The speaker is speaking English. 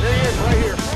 There he is, right here.